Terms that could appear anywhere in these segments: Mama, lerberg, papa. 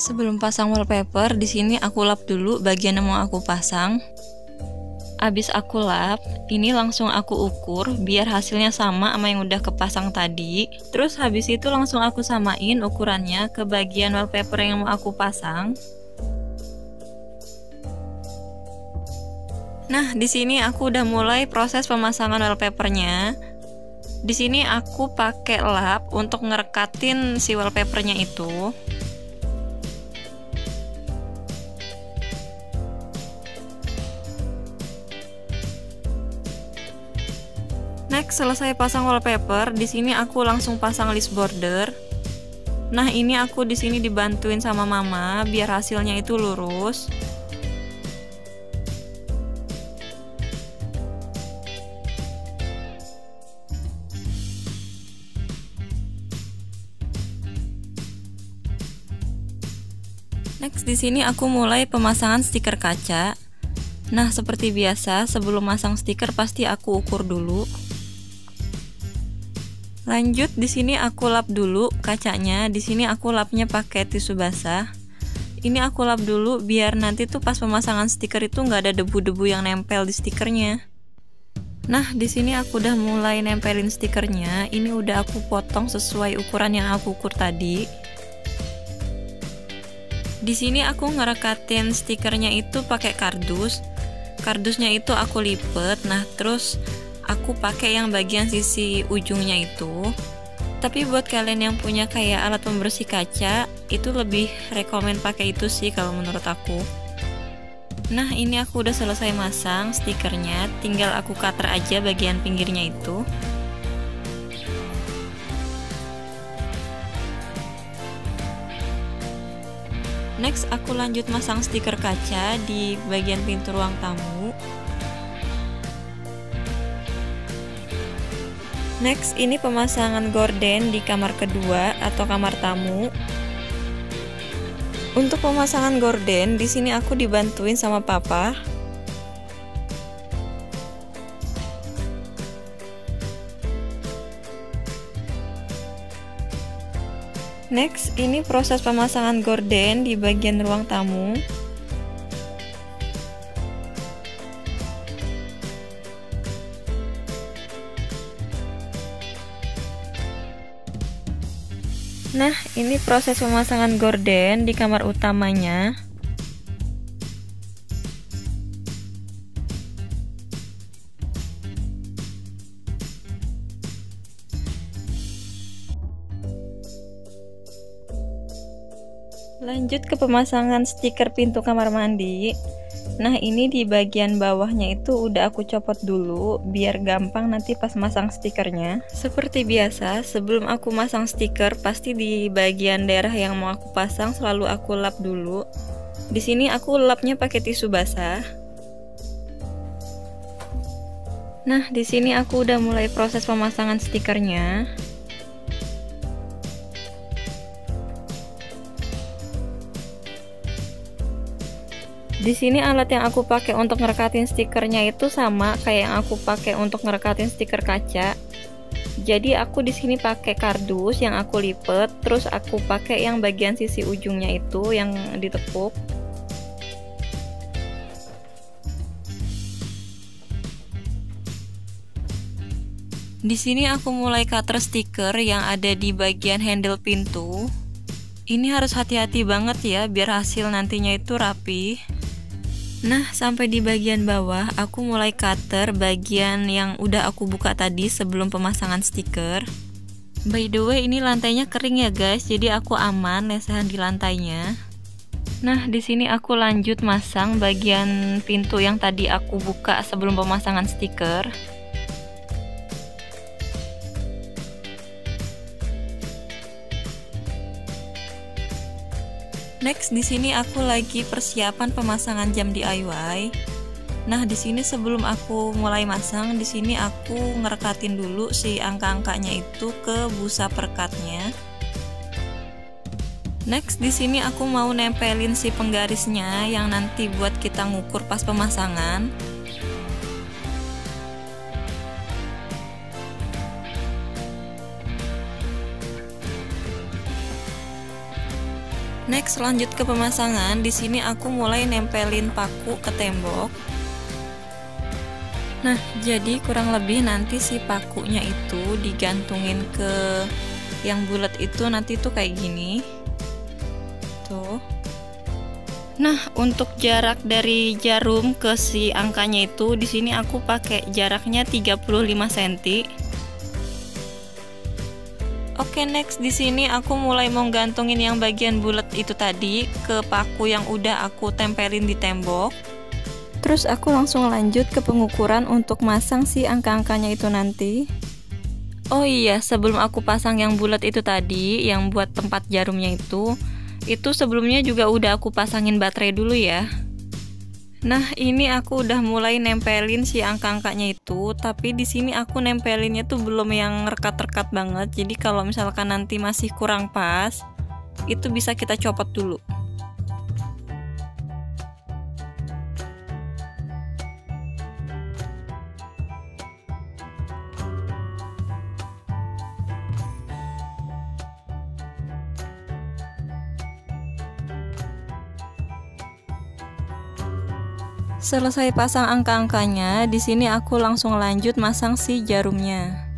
Sebelum pasang wallpaper, di sini aku lap dulu bagian yang mau aku pasang. Abis aku lap, ini langsung aku ukur biar hasilnya sama sama yang udah kepasang tadi. Terus habis itu langsung aku samain ukurannya ke bagian wallpaper yang mau aku pasang. Nah, di sini aku udah mulai proses pemasangan wallpapernya. Di sini aku pakai lap untuk ngerekatin si wallpapernya itu. Next, selesai pasang wallpaper, di sini aku langsung pasang list border. Nah, ini aku di sini dibantuin sama Mama biar hasilnya itu lurus. Next, di sini aku mulai pemasangan stiker kaca. Nah, seperti biasa, sebelum masang stiker pasti aku ukur dulu. Lanjut, di sini aku lap dulu kacanya. Di sini aku lapnya pakai tisu basah. Ini aku lap dulu biar nanti tuh pas pemasangan stiker itu nggak ada debu-debu yang nempel di stikernya. Nah, di sini aku udah mulai nempelin stikernya. Ini udah aku potong sesuai ukuran yang aku ukur tadi. Di sini aku ngerekatin stikernya itu pakai kardus. Kardusnya itu aku lipet. Nah, terus aku pakai yang bagian sisi ujungnya itu. Tapi buat kalian yang punya kayak alat pembersih kaca, itu lebih rekomen pakai itu sih kalau menurut aku. Nah, ini aku udah selesai masang stikernya, tinggal aku cutter aja bagian pinggirnya itu. Next, aku lanjut masang stiker kaca di bagian pintu ruang tamu. Next, ini pemasangan gorden di kamar kedua atau kamar tamu. Untuk pemasangan gorden, di sini aku dibantuin sama Papa. Next, ini proses pemasangan gorden di bagian ruang tamu. Nah, ini proses pemasangan gorden di kamar utamanya. Lanjut ke pemasangan stiker pintu kamar mandi. Nah, ini di bagian bawahnya itu udah aku copot dulu biar gampang nanti pas masang stikernya. Seperti biasa, sebelum aku masang stiker pasti di bagian daerah yang mau aku pasang selalu aku lap dulu. Di sini aku lapnya pakai tisu basah. Nah, di sini aku udah mulai proses pemasangan stikernya. Di sini alat yang aku pakai untuk ngerekatin stikernya itu sama kayak yang aku pakai untuk ngerekatin stiker kaca. Jadi aku di sini pakai kardus yang aku lipet, terus aku pakai yang bagian sisi ujungnya itu yang ditekuk. Di sini aku mulai cutter stiker yang ada di bagian handle pintu. Ini harus hati-hati banget ya biar hasil nantinya itu rapi. Nah, sampai di bagian bawah, aku mulai cutter bagian yang udah aku buka tadi sebelum pemasangan stiker. By the way, ini lantainya kering ya guys, jadi aku aman lesehan di lantainya. Nah, di sini aku lanjut masang bagian pintu yang tadi aku buka sebelum pemasangan stiker. Next, di sini aku lagi persiapan pemasangan jam DIY. Nah, di sini sebelum aku mulai masang, di sini aku ngerekatin dulu si angka-angkanya itu ke busa perekatnya. Next, di sini aku mau nempelin si penggarisnya yang nanti buat kita ngukur pas pemasangan. Next, lanjut ke pemasangan. Di sini aku mulai nempelin paku ke tembok. Nah, jadi kurang lebih nanti si pakunya itu digantungin ke yang bulat itu, nanti tuh kayak gini. Tuh. Nah, untuk jarak dari jarum ke si angkanya itu di sini aku pakai jaraknya 35 cm. Oke, next di sini aku mulai mau gantungin yang bagian bulat itu tadi ke paku yang udah aku tempelin di tembok. Terus aku langsung lanjut ke pengukuran untuk masang si angka-angkanya itu nanti. Oh iya, sebelum aku pasang yang bulat itu tadi, yang buat tempat jarumnya itu sebelumnya juga udah aku pasangin baterai dulu ya. Nah, ini aku udah mulai nempelin si angka-angkanya itu, tapi di sini aku nempelinnya tuh belum yang rekat-rekat banget. Jadi kalau misalkan nanti masih kurang pas, itu bisa kita copot dulu. Selesai pasang angka-angkanya, di sini aku langsung lanjut masang si jarumnya.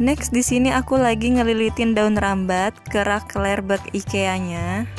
Next, di sini aku lagi ngelilitin daun rambat ke rak lerberg IKEA-nya.